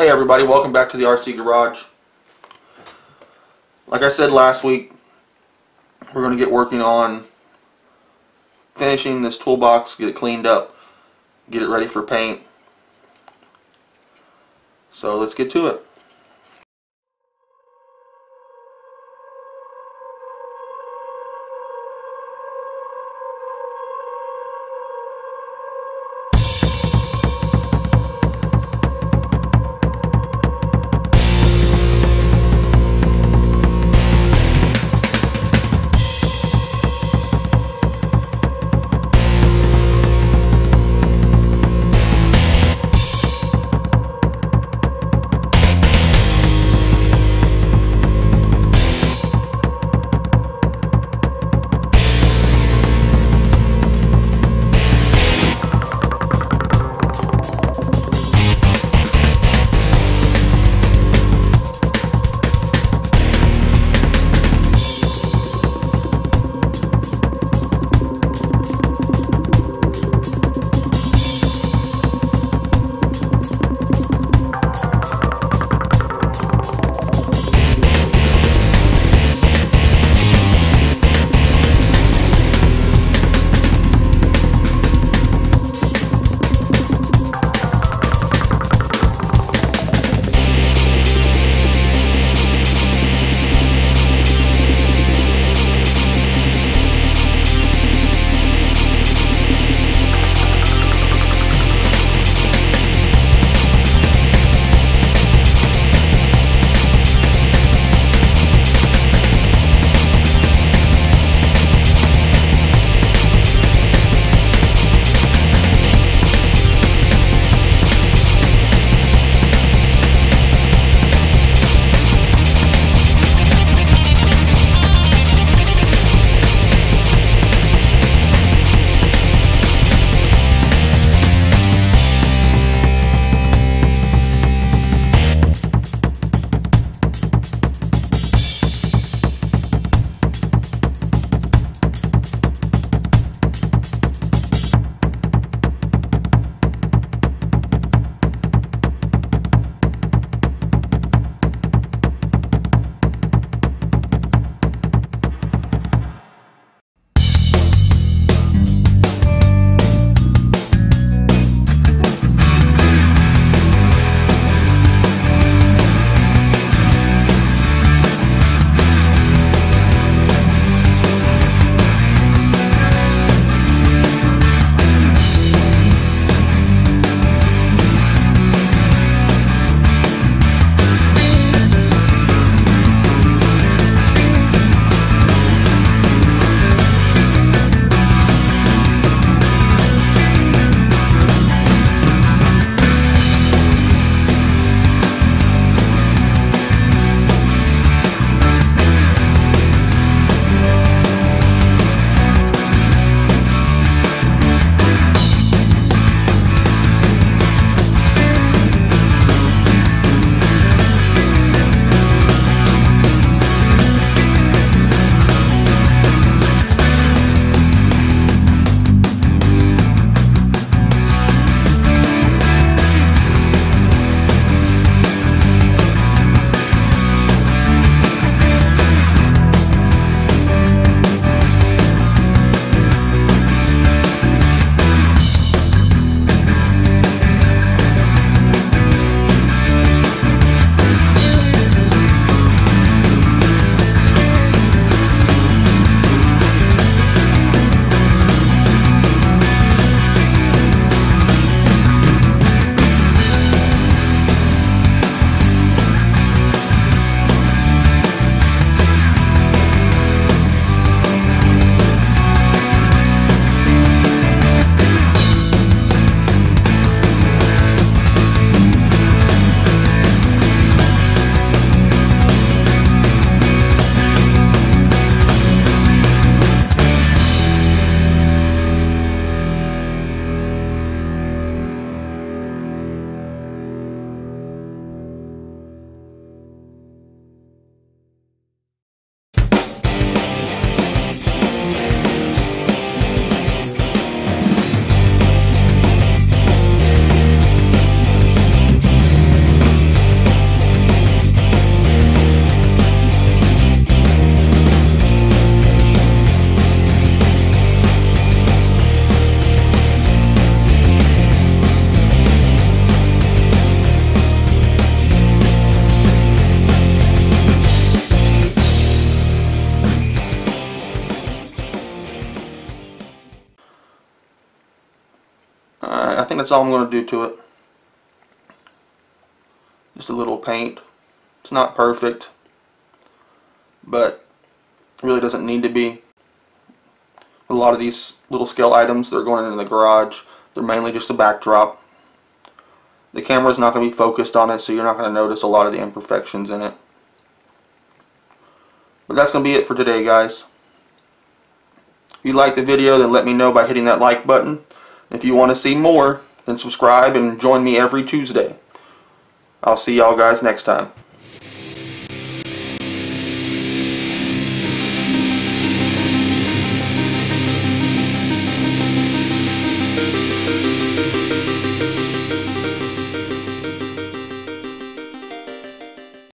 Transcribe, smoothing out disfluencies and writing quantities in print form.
Hey everybody, welcome back to the RC Garage. Like I said last week, we're going to get working on finishing this toolbox, get it cleaned up, get it ready for paint. So let's get to it. That's all I'm going to do to it. Just a little paint. It's not perfect, but it really doesn't need to be. A lot of these little scale items, they're going into the garage. They're mainly just a backdrop. The camera's not going to be focused on it, so you're not going to notice a lot of the imperfections in it. But that's going to be it for today, guys. If you like the video, then let me know by hitting that like button. If you want to see more, then subscribe and join me every Tuesday. I'll see y'all guys next time.